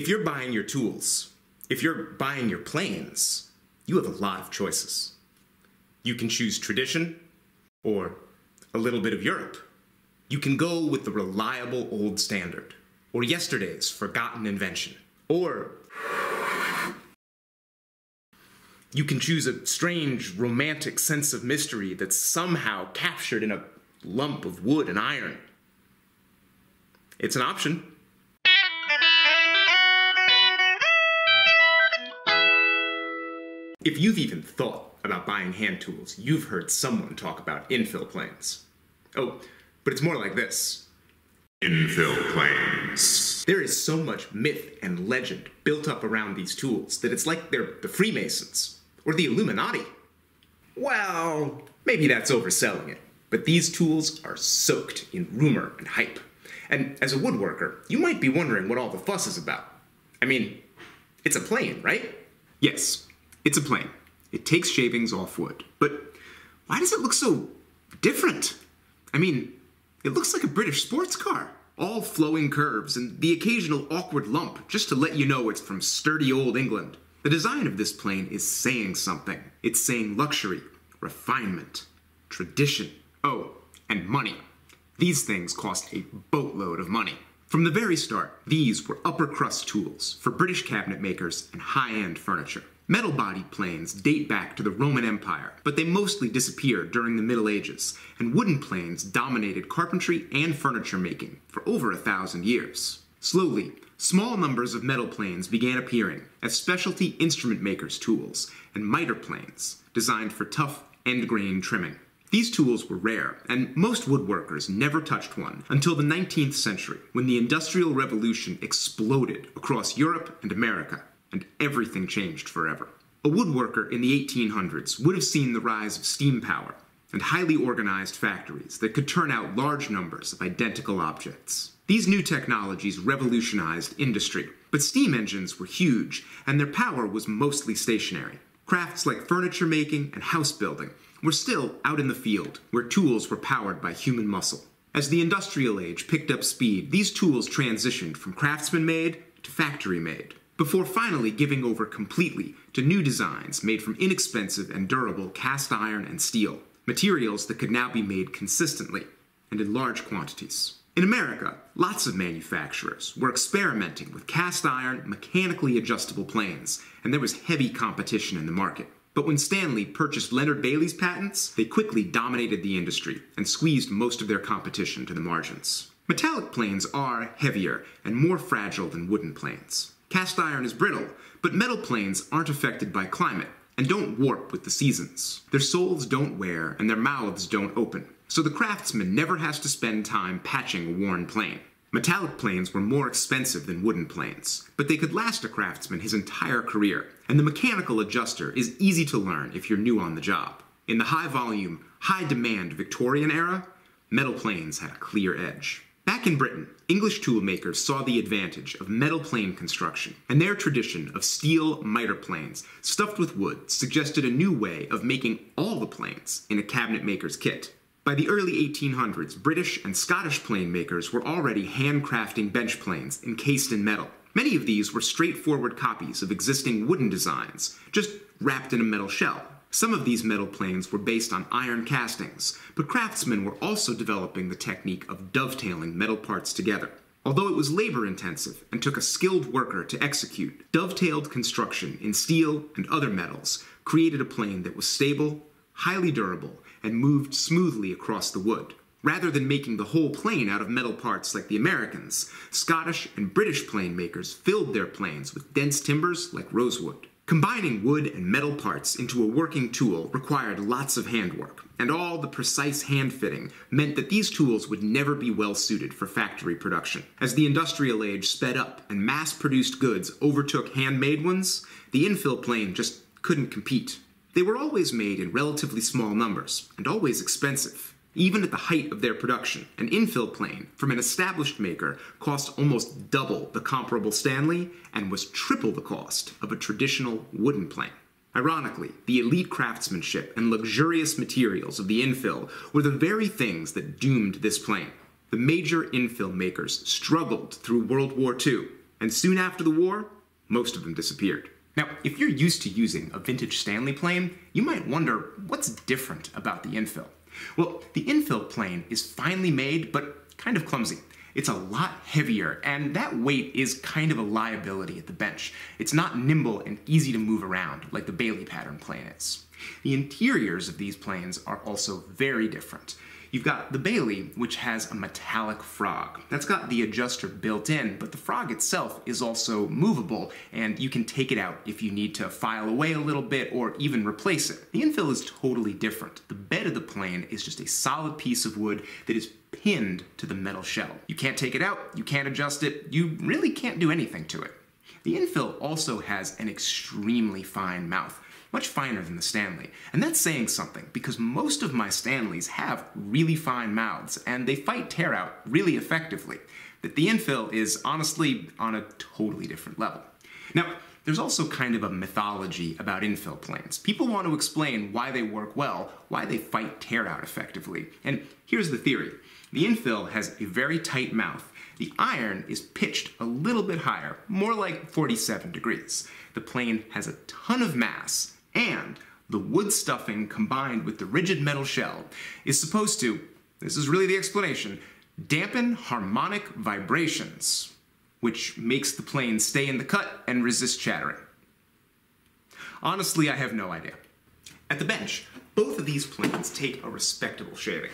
If you're buying your tools, if you're buying your planes, you have a lot of choices. You can choose tradition or a little bit of Europe. You can go with the reliable old standard or yesterday's forgotten invention. Or you can choose a strange, romantic sense of mystery that's somehow captured in a lump of wood and iron. It's an option. If you've even thought about buying hand tools, you've heard someone talk about infill planes. Oh, but it's more like this. Infill planes. There is so much myth and legend built up around these tools that it's like they're the Freemasons or the Illuminati. Well, maybe that's overselling it, but these tools are soaked in rumor and hype. And as a woodworker, you might be wondering what all the fuss is about. I mean, it's a plane, right? Yes. It's a plane. It takes shavings off wood. But why does it look so different? I mean, it looks like a British sports car. All flowing curves and the occasional awkward lump just to let you know it's from sturdy old England. The design of this plane is saying something. It's saying luxury, refinement, tradition. Oh, and money. These things cost a boatload of money. From the very start, these were upper crust tools for British cabinet makers and high-end furniture. Metal-bodied planes date back to the Roman Empire, but they mostly disappeared during the Middle Ages, and wooden planes dominated carpentry and furniture making for over 1,000 years. Slowly, small numbers of metal planes began appearing as specialty instrument makers' tools and miter planes, designed for tough end-grain trimming. These tools were rare, and most woodworkers never touched one until the 19th century, when the Industrial Revolution exploded across Europe and America. And everything changed forever. A woodworker in the 1800s would have seen the rise of steam power and highly organized factories that could turn out large numbers of identical objects. These new technologies revolutionized industry, but steam engines were huge, and their power was mostly stationary. Crafts like furniture making and house building were still out in the field, where tools were powered by human muscle. As the industrial age picked up speed, these tools transitioned from craftsman-made to factory-made, before finally giving over completely to new designs made from inexpensive and durable cast iron and steel, materials that could now be made consistently and in large quantities. In America, lots of manufacturers were experimenting with cast iron, mechanically adjustable planes, and there was heavy competition in the market. But when Stanley purchased Leonard Bailey's patents, they quickly dominated the industry and squeezed most of their competition to the margins. Metallic planes are heavier and more fragile than wooden planes. Cast iron is brittle, but metal planes aren't affected by climate and don't warp with the seasons. Their soles don't wear and their mouths don't open, so the craftsman never has to spend time patching a worn plane. Metallic planes were more expensive than wooden planes, but they could last a craftsman his entire career, and the mechanical adjuster is easy to learn if you're new on the job. In the high-volume, high-demand Victorian era, metal planes had a clear edge. Back in Britain, English toolmakers saw the advantage of metal plane construction, and their tradition of steel miter planes stuffed with wood suggested a new way of making all the planes in a cabinet maker's kit. By the early 1800s, British and Scottish plane makers were already handcrafting bench planes encased in metal. Many of these were straightforward copies of existing wooden designs, just wrapped in a metal shell. Some of these metal planes were based on iron castings, but craftsmen were also developing the technique of dovetailing metal parts together. Although it was labor-intensive and took a skilled worker to execute, dovetailed construction in steel and other metals created a plane that was stable, highly durable, and moved smoothly across the wood. Rather than making the whole plane out of metal parts like the Americans, Scottish and British plane makers filled their planes with dense timbers like rosewood. Combining wood and metal parts into a working tool required lots of handwork, and all the precise hand-fitting meant that these tools would never be well-suited for factory production. As the industrial age sped up and mass-produced goods overtook handmade ones, the infill plane just couldn't compete. They were always made in relatively small numbers, and always expensive. Even at the height of their production, an infill plane from an established maker cost almost double the comparable Stanley and was triple the cost of a traditional wooden plane. Ironically, the elite craftsmanship and luxurious materials of the infill were the very things that doomed this plane. The major infill makers struggled through World War II, and soon after the war, most of them disappeared. Now, if you're used to using a vintage Stanley plane, you might wonder what's different about the infill. Well, the infill plane is finely made, but kind of clumsy. It's a lot heavier, and that weight is kind of a liability at the bench. It's not nimble and easy to move around, like the Bailey pattern plane is. The interiors of these planes are also very different. You've got the Bailey, which has a metallic frog. That's got the adjuster built in, but the frog itself is also movable, and you can take it out if you need to file away a little bit or even replace it. The infill is totally different. The bed of the plane is just a solid piece of wood that is pinned to the metal shell. You can't take it out, you can't adjust it, you really can't do anything to it. The infill also has an extremely fine mouth. Much finer than the Stanley. And that's saying something, because most of my Stanleys have really fine mouths, and they fight tear out really effectively. But the infill is honestly on a totally different level. Now, there's also kind of a mythology about infill planes. People want to explain why they work well, why they fight tear out effectively. And here's the theory. The infill has a very tight mouth. The iron is pitched a little bit higher, more like 47 degrees. The plane has a ton of mass, and the wood stuffing combined with the rigid metal shell is supposed to, this is really the explanation, dampen harmonic vibrations, which makes the plane stay in the cut and resist shattering. Honestly, I have no idea. At the bench, both of these planes take a respectable shaving.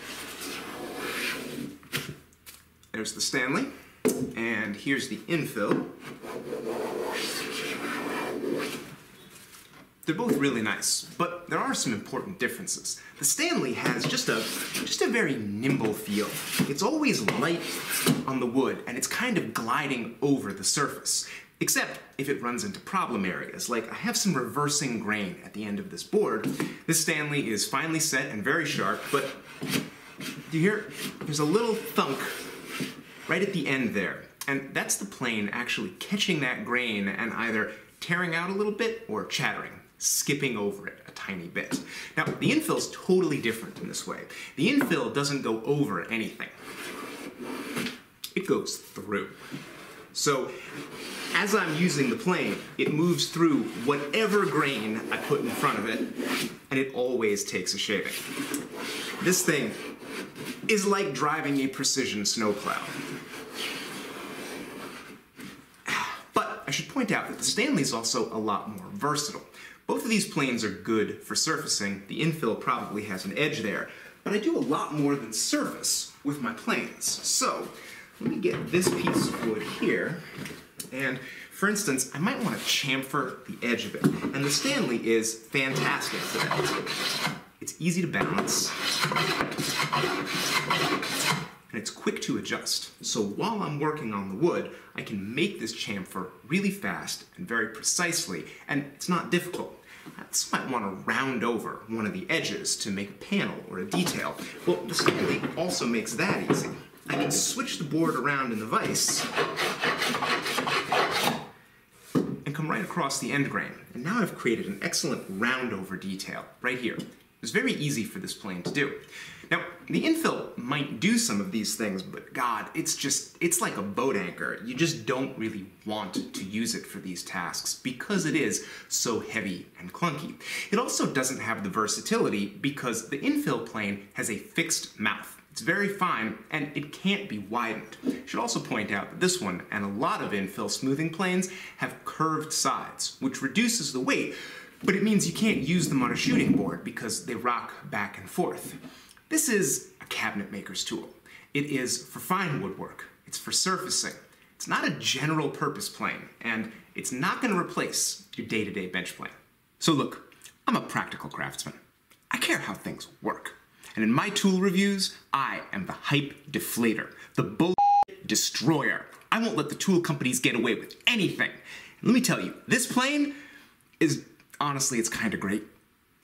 There's the Stanley, and here's the infill. They're both really nice, but there are some important differences. The Stanley has just a very nimble feel. It's always light on the wood, and it's kind of gliding over the surface. Except if it runs into problem areas, like I have some reversing grain at the end of this board. This Stanley is finely set and very sharp, but do you hear? There's a little thunk right at the end there, and that's the plane actually catching that grain and either tearing out a little bit or chattering, skipping over it a tiny bit. Now, the infill's totally different in this way. The infill doesn't go over anything. It goes through. So, as I'm using the plane, it moves through whatever grain I put in front of it, and it always takes a shaving. This thing is like driving a precision snowplow. I should point out that the Stanley's also a lot more versatile. Both of these planes are good for surfacing. The infill probably has an edge there, but I do a lot more than surface with my planes. So, let me get this piece of wood here, and for instance, I might want to chamfer the edge of it, and the Stanley is fantastic for that. It's easy to balance, and it's quick to adjust. So while I'm working on the wood, I can make this chamfer really fast and very precisely, and it's not difficult. I just might want to round over one of the edges to make a panel or a detail. Well, the Stanley also makes that easy. I can switch the board around in the vise and come right across the end grain. And now I've created an excellent round over detail right here. It's very easy for this plane to do. Now, the infill might do some of these things, but God, it's like a boat anchor. You just don't really want to use it for these tasks because it is so heavy and clunky. It also doesn't have the versatility because the infill plane has a fixed mouth. It's very fine, and it can't be widened. I should also point out that this one, and a lot of infill smoothing planes, have curved sides, which reduces the weight, but it means you can't use them on a shooting board because they rock back and forth. This is a cabinet maker's tool. It is for fine woodwork. It's for surfacing. It's not a general purpose plane, and it's not going to replace your day-to-day bench plane. So look, I'm a practical craftsman. I care how things work. And in my tool reviews, I am the hype deflator, the bullshit destroyer. I won't let the tool companies get away with anything. And let me tell you, this plane is, honestly, it's kind of great.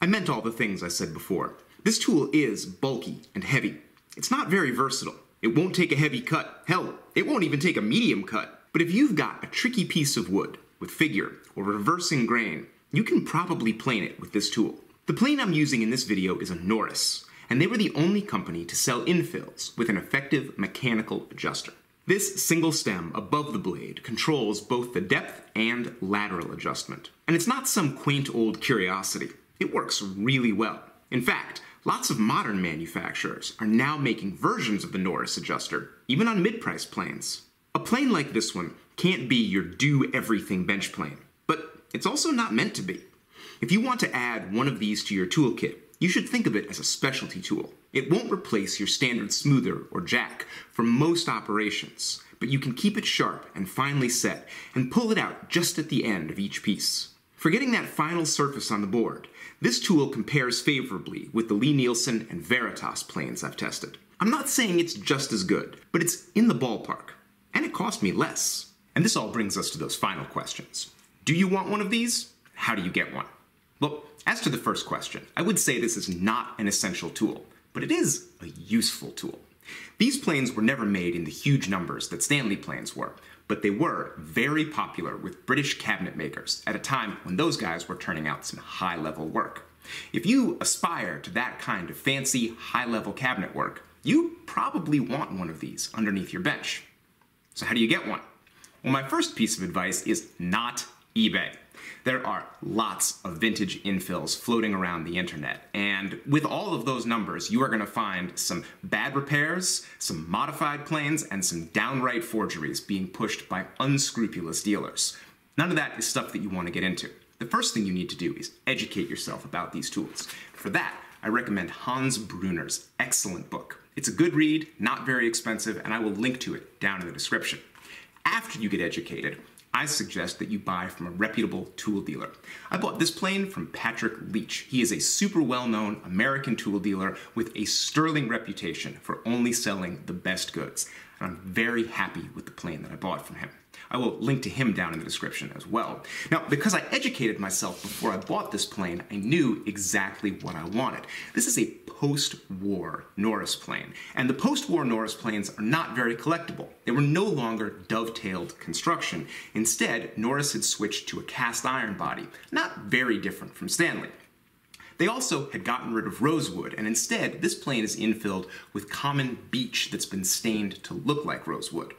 I meant all the things I said before. This tool is bulky and heavy. It's not very versatile. It won't take a heavy cut. Hell, it won't even take a medium cut. But if you've got a tricky piece of wood with figure or reversing grain, you can probably plane it with this tool. The plane I'm using in this video is a Norris, and they were the only company to sell infills with an effective mechanical adjuster. This single stem above the blade controls both the depth and lateral adjustment. And it's not some quaint old curiosity. It works really well. In fact, lots of modern manufacturers are now making versions of the Norris adjuster, even on mid-price planes. A plane like this one can't be your do-everything bench plane, but it's also not meant to be. If you want to add one of these to your toolkit, you should think of it as a specialty tool. It won't replace your standard smoother or jack for most operations, but you can keep it sharp and finely set and pull it out just at the end of each piece. For getting that final surface on the board, this tool compares favorably with the Lee Nielsen and Veritas planes I've tested. I'm not saying it's just as good, but it's in the ballpark, and it cost me less. And this all brings us to those final questions. Do you want one of these? How do you get one? Well, as to the first question, I would say this is not an essential tool, but it is a useful tool. These planes were never made in the huge numbers that Stanley planes were, but they were very popular with British cabinet makers at a time when those guys were turning out some high-level work. If you aspire to that kind of fancy, high-level cabinet work, you probably want one of these underneath your bench. So how do you get one? Well, my first piece of advice is not eBay. There are lots of vintage infills floating around the internet, and with all of those numbers, you are going to find some bad repairs, some modified planes, and some downright forgeries being pushed by unscrupulous dealers. None of that is stuff that you want to get into. The first thing you need to do is educate yourself about these tools. For that, I recommend Hans Brunner's excellent book. It's a good read, not very expensive, and I will link to it down in the description. After you get educated, I suggest that you buy from a reputable tool dealer. I bought this plane from Patrick Leach. He is a super well-known American tool dealer with a sterling reputation for only selling the best goods. And I'm very happy with the plane that I bought from him. I will link to him down in the description as well. Now, because I educated myself before I bought this plane, I knew exactly what I wanted. This is a post-war Norris plane, and the post-war Norris planes are not very collectible. They were no longer dovetailed construction. Instead, Norris had switched to a cast iron body, not very different from Stanley. They also had gotten rid of rosewood, and instead, this plane is infilled with common beech that's been stained to look like rosewood.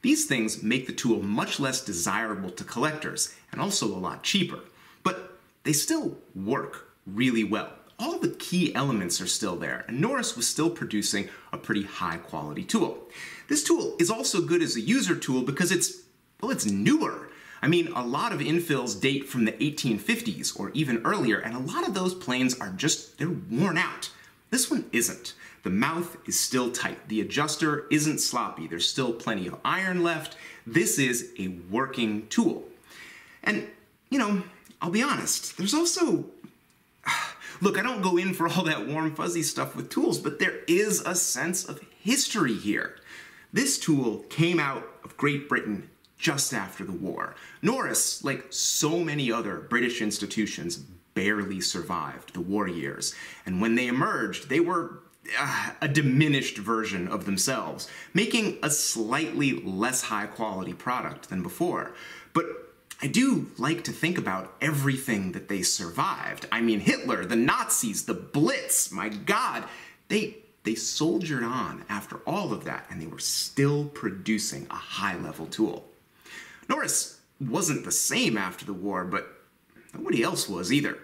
These things make the tool much less desirable to collectors, and also a lot cheaper. But they still work really well. All the key elements are still there, and Norris was still producing a pretty high-quality tool. This tool is also good as a user tool because it's newer. I mean, a lot of infills date from the 1850s or even earlier, and a lot of those planes are just, they're worn out. This one isn't. The mouth is still tight. The adjuster isn't sloppy. There's still plenty of iron left. This is a working tool. And, you know, I'll be honest, there's also, look, I don't go in for all that warm fuzzy stuff with tools, but there is a sense of history here. This tool came out of Great Britain just after the war. Norris, like so many other British institutions, barely survived the war years, and when they emerged, they were a diminished version of themselves, making a slightly less high-quality product than before. But I do like to think about everything that they survived. I mean, Hitler, the Nazis, the Blitz, my God, they soldiered on after all of that, and they were still producing a high-level tool. Norris wasn't the same after the war, but nobody else was either.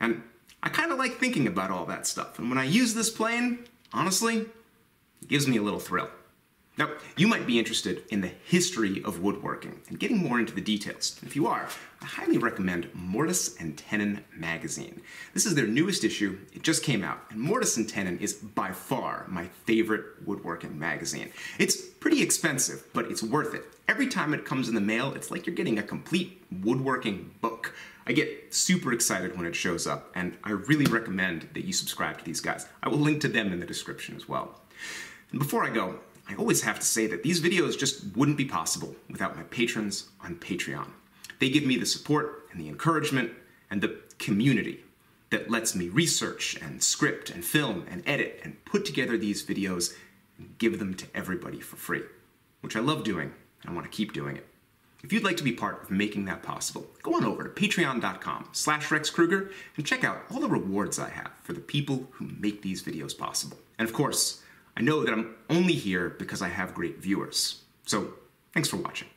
And I kind of like thinking about all that stuff. And when I use this plane, honestly, it gives me a little thrill. Now, you might be interested in the history of woodworking and getting more into the details. If you are, I highly recommend Mortise and Tenon Magazine. This is their newest issue. It just came out. And Mortise and Tenon is by far my favorite woodworking magazine. It's pretty expensive, but it's worth it. Every time it comes in the mail, it's like you're getting a complete woodworking book. I get super excited when it shows up, and I really recommend that you subscribe to these guys. I will link to them in the description as well. And before I go, I always have to say that these videos just wouldn't be possible without my patrons on Patreon. They give me the support and the encouragement and the community that lets me research and script and film and edit and put together these videos and give them to everybody for free, which I love doing, and I want to keep doing it. If you'd like to be part of making that possible, go on over to patreon.com/RexKrueger and check out all the rewards I have for the people who make these videos possible. And of course, I know that I'm only here because I have great viewers. So thanks for watching.